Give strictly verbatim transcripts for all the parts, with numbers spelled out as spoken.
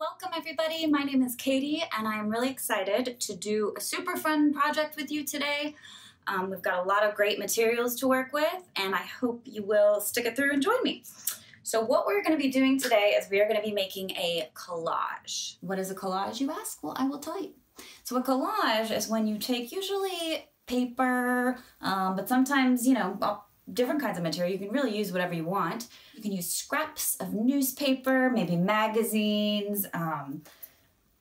Welcome everybody, my name is Katie and I'm really excited to do a super fun project with you today. Um, we've got a lot of great materials to work with and I hope you will stick it through and join me. So what we're going to be doing today is we are going to be making a collage. What is a collage, you ask? Well, I will tell you. So a collage is when you take usually paper, um, but sometimes, you know, I'll different kinds of material. You can really use whatever you want. You can use scraps of newspaper, maybe magazines, um,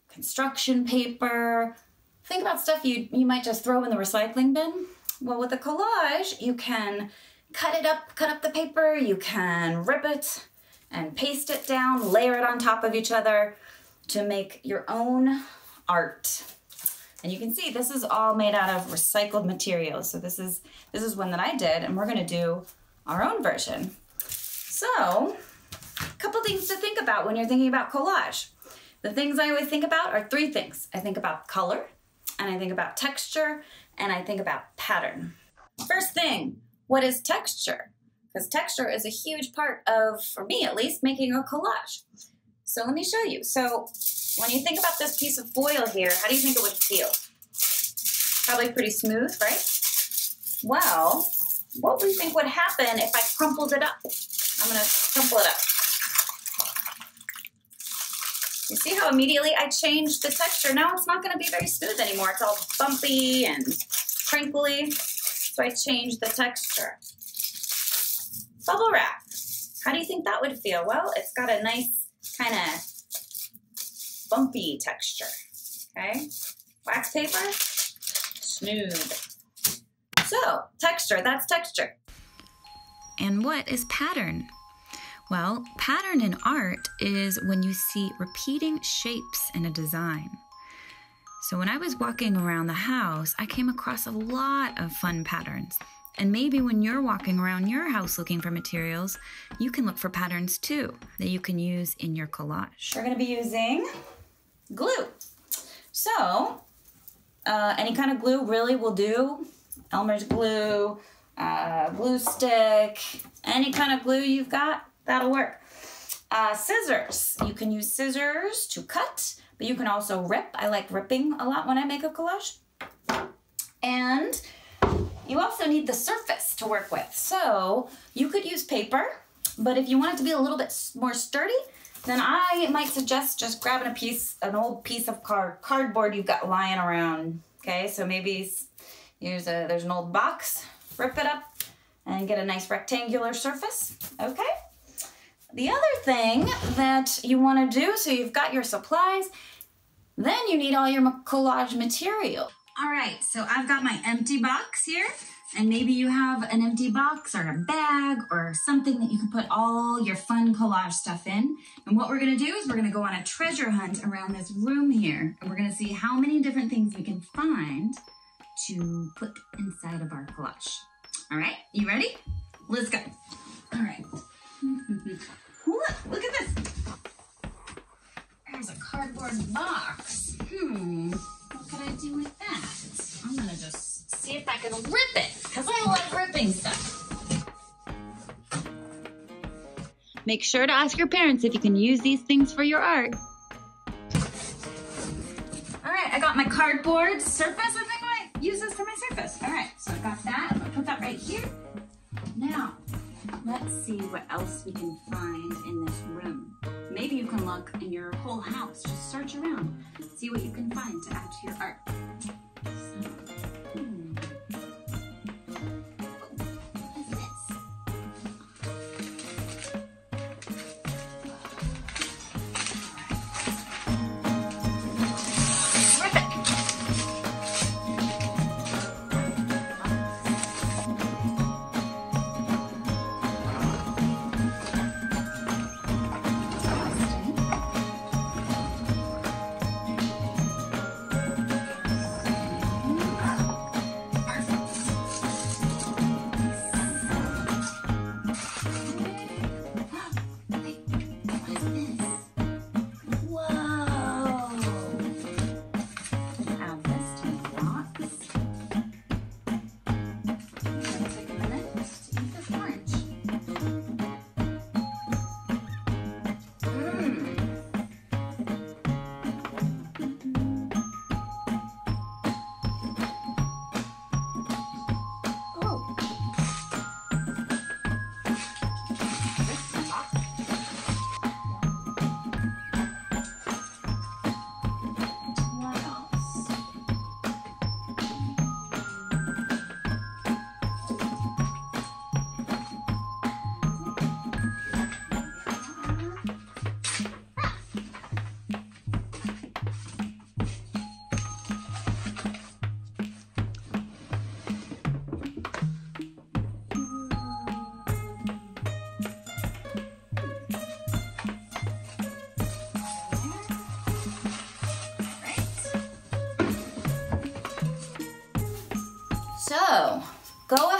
construction paper. Think about stuff you, you might just throw in the recycling bin. Well, with a collage, you can cut it up, cut up the paper, you can rip it and paste it down, layer it on top of each other to make your own art. And you can see this is all made out of recycled materials. So this is this is one that I did, and we're going to do our own version. So a couple things to think about when you're thinking about collage. The things I always think about are three things. I think about color, and I think about texture, and I think about pattern. First thing, what is texture? Because texture is a huge part of, for me at least, making a collage. So let me show you. So when you think about this piece of foil here, how do you think it would feel? Probably pretty smooth, right? Well, what do you think would happen if I crumpled it up? I'm gonna crumple it up. You see how immediately I changed the texture? Now it's not gonna be very smooth anymore. It's all bumpy and crinkly. So I changed the texture. Bubble wrap. How do you think that would feel? Well, it's got a nice kind of bumpy texture, okay? Wax paper, smooth. So, texture, that's texture. And what is pattern? Well, pattern in art is when you see repeating shapes in a design. So when I was walking around the house, I came across a lot of fun patterns. And maybe when you're walking around your house looking for materials, you can look for patterns too that you can use in your collage. We're gonna be using glue. So uh, any kind of glue really will do. Elmer's glue, uh, glue stick, any kind of glue you've got, that'll work. Uh, scissors, you can use scissors to cut, but you can also rip. I like ripping a lot when I make a collage. And you also need the surface to work with. So you could use paper, but if you want it to be a little bit more sturdy, then I might suggest just grabbing a piece, an old piece of card, cardboard you've got lying around. Okay, so maybe use a, there's an old box, rip it up and get a nice rectangular surface, okay? The other thing that you wanna do, so you've got your supplies, then you need all your collage material. All right, so I've got my empty box here, and maybe you have an empty box or a bag or something that you can put all your fun collage stuff in. And what we're gonna do is we're gonna go on a treasure hunt around this room here, and we're gonna see how many different things we can find to put inside of our collage. All right, you ready? Let's go. All right. Look, look at this. There's a cardboard box. Hmm. What can I do with that? I'm gonna just see if I can rip it, because I like ripping stuff. Make sure to ask your parents if you can use these things for your art. All right, I got my cardboard surface. I think I might use this for my surface. All right, so I got that. I'm gonna put that right here. Now, let's see what else we can find in this room. Maybe you can look in your whole house. Just search around, see what you can find to add to your art. So, hmm. What is this? Terrific.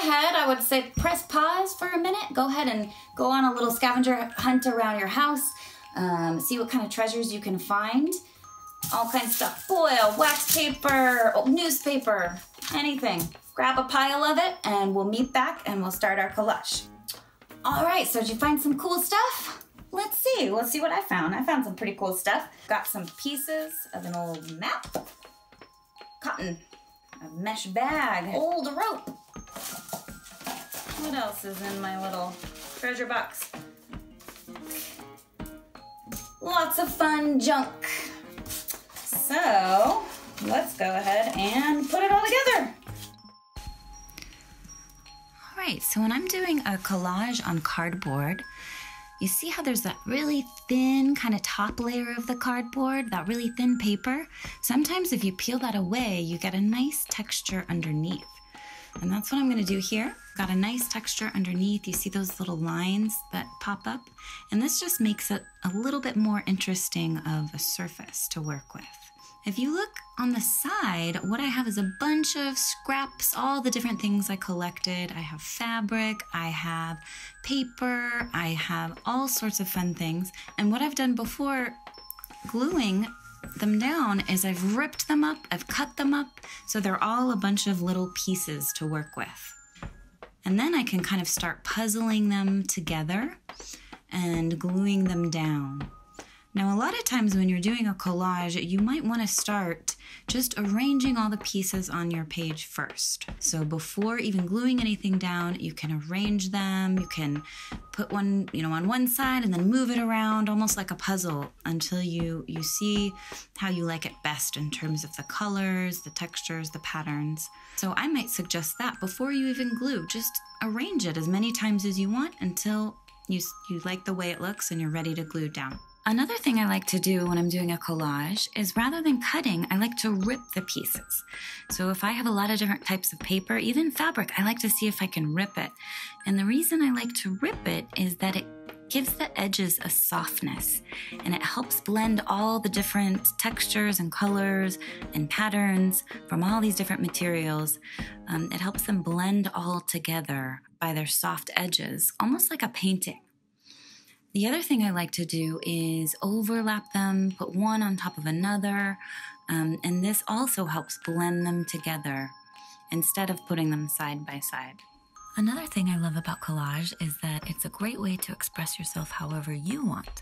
ahead, I would say press pause for a minute. Go ahead and go on a little scavenger hunt around your house. Um, see what kind of treasures you can find. All kinds of stuff, foil, wax paper, newspaper, anything. Grab a pile of it and we'll meet back and we'll start our collage. All right, so did you find some cool stuff? Let's see, let's see what I found. I found some pretty cool stuff. Got some pieces of an old map, cotton, a mesh bag, old rope. What else is in my little treasure box? Lots of fun junk. So let's go ahead and put it all together. All right, so when I'm doing a collage on cardboard, you see how there's that really thin kind of top layer of the cardboard, that really thin paper? Sometimes if you peel that away, you get a nice texture underneath. And that's what I'm gonna do here. Got a nice texture underneath. You see those little lines that pop up? And this just makes it a little bit more interesting of a surface to work with. If you look on the side, what I have is a bunch of scraps, all the different things I collected. I have fabric, I have paper, I have all sorts of fun things. And what I've done before gluing them down is I've ripped them up, I've cut them up, so they're all a bunch of little pieces to work with. And then I can kind of start puzzling them together and gluing them down. Now, a lot of times when you're doing a collage, you might want to start just arranging all the pieces on your page first. So before even gluing anything down, you can arrange them. You can put one, you know, on one side and then move it around almost like a puzzle until you, you see how you like it best in terms of the colors, the textures, the patterns. So I might suggest that before you even glue, just arrange it as many times as you want until you, you like the way it looks and you're ready to glue down. Another thing I like to do when I'm doing a collage is rather than cutting, I like to rip the pieces. So if I have a lot of different types of paper, even fabric, I like to see if I can rip it. And the reason I like to rip it is that it gives the edges a softness and it helps blend all the different textures and colors and patterns from all these different materials. Um, it helps them blend all together by their soft edges, almost like a painting. The other thing I like to do is overlap them, put one on top of another, um, and this also helps blend them together instead of putting them side by side. Another thing I love about collage is that it's a great way to express yourself however you want.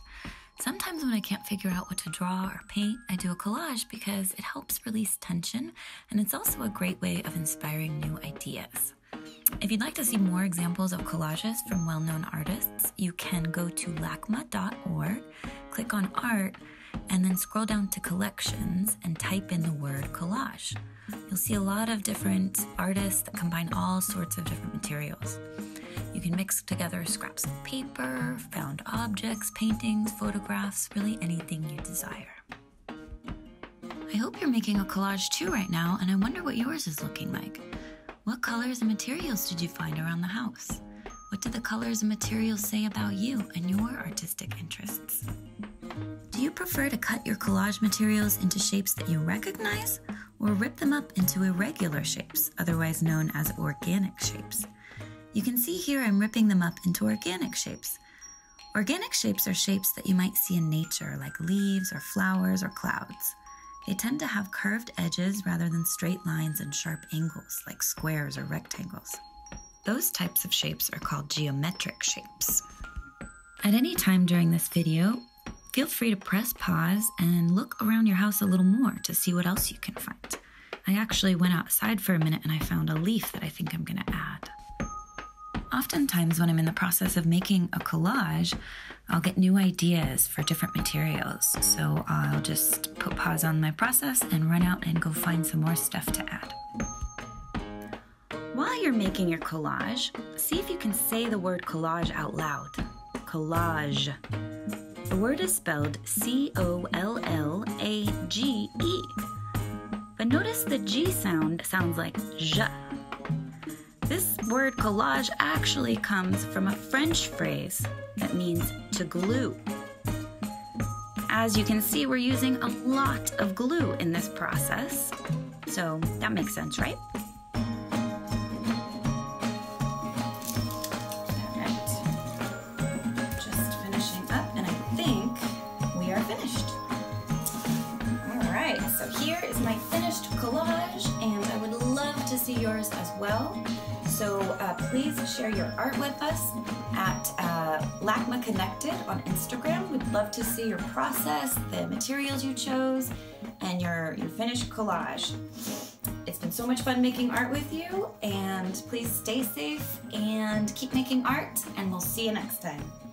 Sometimes when I can't figure out what to draw or paint, I do a collage because it helps release tension, and it's also a great way of inspiring new ideas. If you'd like to see more examples of collages from well-known artists, you can go to lacma dot org, click on Art, and then scroll down to Collections and type in the word collage. You'll see a lot of different artists that combine all sorts of different materials. You can mix together scraps of paper, found objects, paintings, photographs, really anything you desire. I hope you're making a collage too right now, and I wonder what yours is looking like. What colors and materials did you find around the house? What did the colors and materials say about you and your artistic interests? Do you prefer to cut your collage materials into shapes that you recognize, or rip them up into irregular shapes, otherwise known as organic shapes? You can see here I'm ripping them up into organic shapes. Organic shapes are shapes that you might see in nature, like leaves or flowers or clouds. They tend to have curved edges rather than straight lines and sharp angles like squares or rectangles. Those types of shapes are called geometric shapes. At any time during this video, feel free to press pause and look around your house a little more to see what else you can find. I actually went outside for a minute and I found a leaf that I think I'm gonna add. Oftentimes when I'm in the process of making a collage, I'll get new ideas for different materials. So I'll just put pause on my process and run out and go find some more stuff to add. While you're making your collage, see if you can say the word collage out loud. Collage. The word is spelled C O L L A G E. But notice the G sound sounds like zh. This word collage actually comes from a French phrase that means to glue. As you can see, we're using a lot of glue in this process. So that makes sense, right? finished. All right, so here is my finished collage, and I would love to see yours as well. So uh, please share your art with us at uh, LACMA Connected on Instagram. We'd love to see your process, the materials you chose, and your, your finished collage. It's been so much fun making art with you, and please stay safe and keep making art, and we'll see you next time.